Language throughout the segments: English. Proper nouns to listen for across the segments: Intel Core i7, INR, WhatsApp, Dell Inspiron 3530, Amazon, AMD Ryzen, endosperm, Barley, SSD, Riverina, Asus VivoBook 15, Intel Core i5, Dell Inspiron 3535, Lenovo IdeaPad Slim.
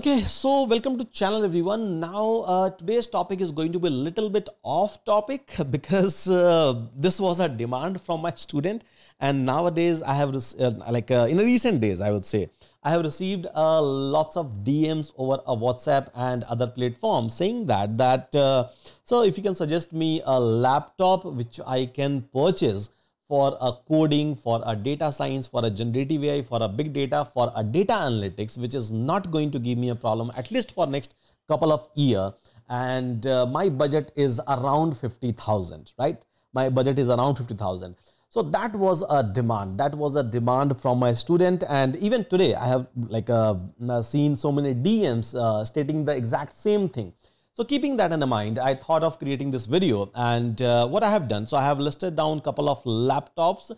Okay, so welcome to channel everyone. Now today's topic is going to be a little bit off topic because this was a demand from my student, and nowadays I have in recent days I would say I have received lots of DMs over WhatsApp and other platforms saying so if you can suggest me a laptop which I can purchase for a coding, for a data science, for a generative AI, for a big data, for a data analytics, which is not going to give me a problem, at least for next couple of years. And my budget is around 50,000, right? My budget is around 50,000. So that was a demand. That was a demand from my student. And even today I have seen so many DMs stating the exact same thing. So keeping that in mind, I thought of creating this video, and what I have done, so I have listed down a couple of laptops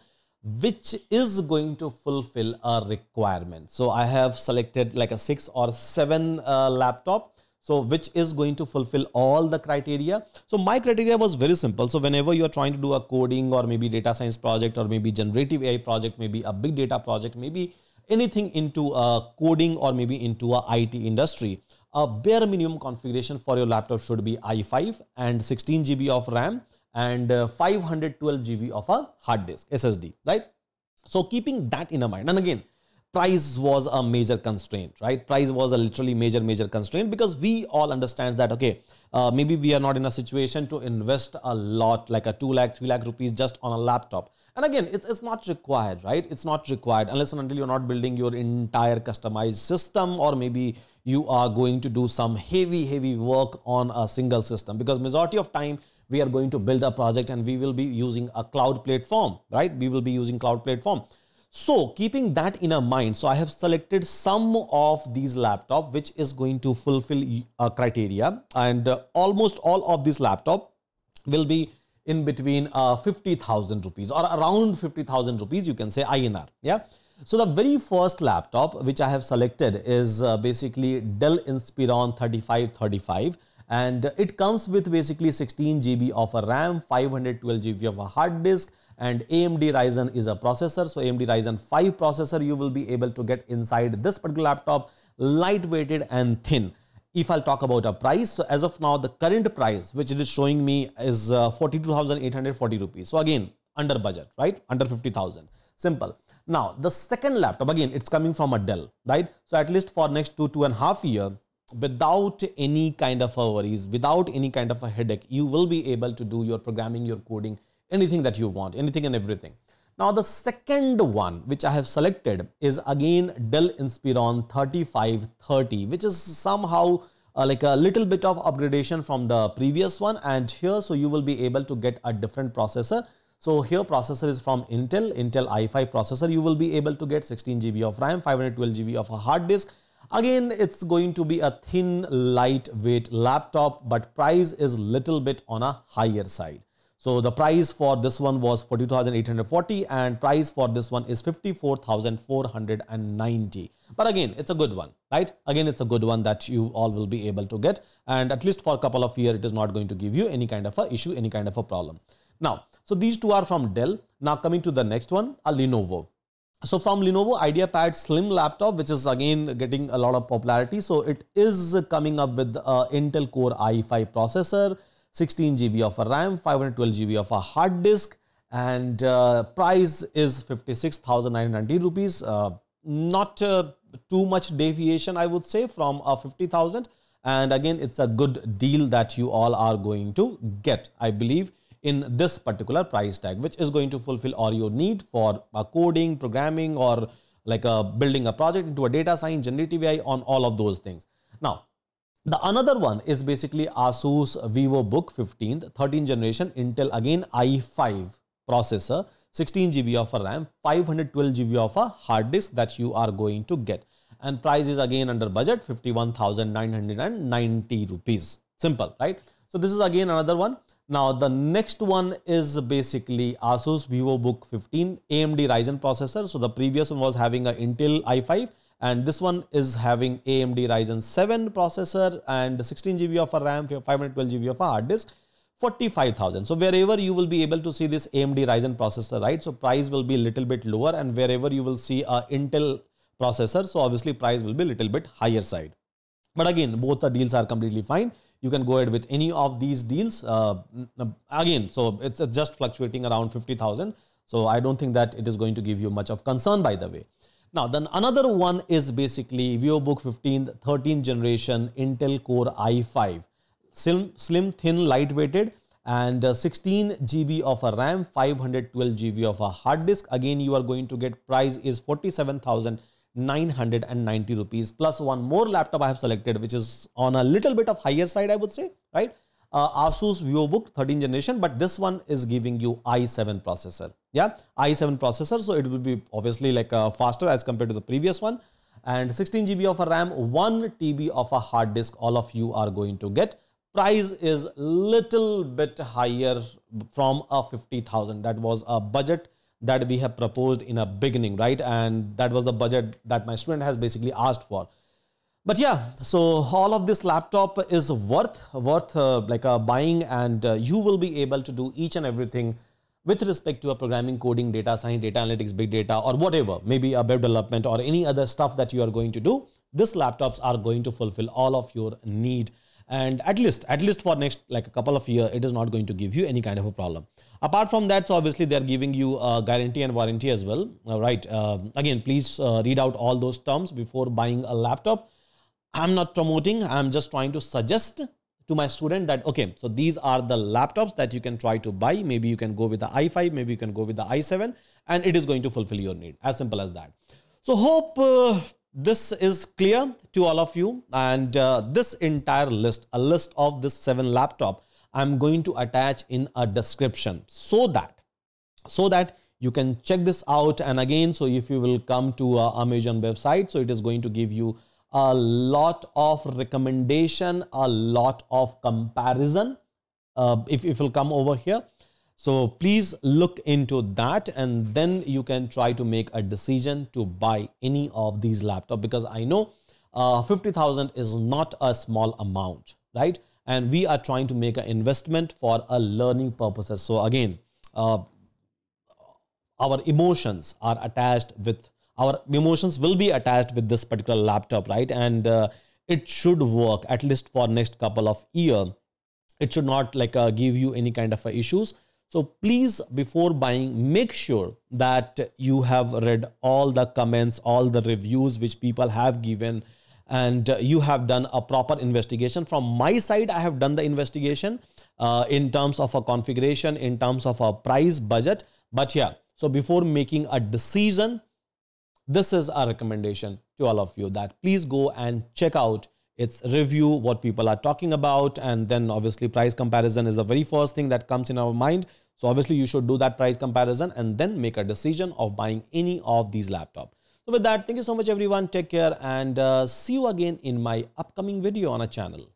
which is going to fulfill a requirement. So I have selected like a 6 or 7 laptop, so which is going to fulfill all the criteria. So my criteria was very simple. So whenever you're trying to do a coding or maybe data science project or maybe generative AI project, maybe a big data project, maybe anything into coding or maybe into a IT industry, a bare minimum configuration for your laptop should be i5 and 16 GB of RAM and 512 GB of a hard disk, SSD, right? So keeping that in mind, and again, price was a major constraint, right? Price was a literally major constraint, because we all understand that, okay, maybe we are not in a situation to invest a lot, like a 2 lakh, 3 lakh rupees just on a laptop. And again, it's not required, right? It's not required unless and until you're not building your entire customized system, or maybe you are going to do some heavy work on a single system, because majority of time we are going to build a project and we will be using a cloud platform, right? We will be using cloud platform. So keeping that in mind, so I have selected some of these laptop which is going to fulfill a criteria, and almost all of this laptop will be in between 50,000 rupees or around 50,000 rupees, you can say INR, yeah. So the very first laptop which I have selected is basically Dell Inspiron 3535, and it comes with basically 16 GB of a RAM, 512 GB of a hard disk, and AMD Ryzen is a processor. So AMD Ryzen 5 processor you will be able to get inside this particular laptop, lightweighted and thin. If I'll talk about a price, so as of now the current price which it is showing me is 42,840 rupees. So again, under budget, right? Under 50,000, simple. Now the second laptop, again it's coming from a Dell, right? So at least for next 2.5 years, without any kind of worries, without any kind of a headache, you will be able to do your programming, your coding, anything that you want, anything and everything. Now the second one which I have selected is again Dell Inspiron 3530, which is somehow like a little bit of upgradation from the previous one, and here so you will be able to get a different processor. So here processor is from Intel, Intel i5 processor. You will be able to get 16 GB of RAM, 512 GB of a hard disk. Again, it's going to be a thin, lightweight laptop, but price is little bit on a higher side. So the price for this one was 42,840, and price for this one is 54,490. But again, it's a good one, right? Again, it's a good one that you all will be able to get. And at least for a couple of years, it is not going to give you any kind of a issue, any kind of a problem. Now, so these two are from Dell. Now coming to the next one, a Lenovo. So from Lenovo IdeaPad Slim laptop, which is again getting a lot of popularity. So it is coming up with Intel Core i5 processor, 16 GB of a RAM, 512 GB of a hard disk, and price is 56,990 rupees. Not too much deviation, I would say, from 50,000. And again, it's a good deal that you all are going to get, I believe, in this particular price tag, which is going to fulfill all your need for coding, programming, or like building a project into a data science, generative AI, on all of those things. Now, the another one is basically Asus VivoBook 15, 13th generation Intel, again i5 processor, 16 GB of a RAM, 512 GB of a hard disk that you are going to get. And price is again under budget, 51,990 rupees. Simple, right? So this is again another one. Now the next one is basically Asus VivoBook 15, AMD Ryzen processor. So the previous one was having an Intel i5, and this one is having AMD Ryzen 7 processor and 16 GB of a RAM, 512 GB of a hard disk, 45,000. So wherever you will be able to see this AMD Ryzen processor, right? So price will be a little bit lower, and wherever you will see a Intel processor, so obviously price will be a little bit higher side. But again, both the deals are completely fine. You can go ahead with any of these deals. Again, so it's just fluctuating around 50,000. So I don't think that it is going to give you much of concern, by the way. Now, then another one is basically VivoBook 15, 13th generation Intel Core i5. Slim, thin, lightweighted, and 16 GB of a RAM, 512 GB of a hard disk. Again, you are going to get price is 47,990 rupees, plus one more laptop I have selected, which is on a little bit of higher side, I would say, right? Asus VivoBook 13th generation, but this one is giving you i7 processor. Yeah, i7 processor, so it will be obviously like faster as compared to the previous one. And 16 GB of a RAM, 1 TB of a hard disk, all of you are going to get. Price is little bit higher from a 50,000. That was a budget that we have proposed in a beginning, right? And that was the budget that my student has basically asked for. But yeah, so all of this laptop is worth buying, and you will be able to do each and everything with respect to a programming, coding, data science, data analytics, big data, or whatever, maybe a web development or any other stuff that you are going to do. These laptops are going to fulfill all of your need. And at least for next like a couple of years, it is not going to give you any kind of a problem. Apart from that, so obviously they're giving you a guarantee and warranty as well. All right. Again, please read out all those terms before buying a laptop. I'm not promoting, I'm just trying to suggest to my student that, okay, so these are the laptops that you can try to buy. Maybe you can go with the i5, maybe you can go with the i7, and it is going to fulfill your need. As simple as that. So hope this is clear to all of you. And this entire list, a list of this 7 laptop, I'm going to attach in a description so that you can check this out. And again, so if you will come to Amazon website, so it is going to give you a lot of recommendation, a lot of comparison. If you'll come over here, so please look into that, and then you can try to make a decision to buy any of these laptops, because I know 50,000 is not a small amount, right? And we are trying to make an investment for a learning purposes. So again, our emotions are attached with. Our emotions will be attached with this particular laptop, right? And it should work at least for next couple of years. It should not like give you any kind of issues. So please, before buying, make sure that you have read all the comments, all the reviews which people have given, and you have done a proper investigation. From my side, I have done the investigation in terms of a configuration, in terms of a price budget. But yeah, so before making a decision, this is our recommendation to all of you that please go and check out its review, what people are talking about. And then obviously price comparison is the very first thing that comes in our mind. So obviously you should do that price comparison and then make a decision of buying any of these laptops. So with that, thank you so much everyone. Take care, and see you again in my upcoming video on our channel.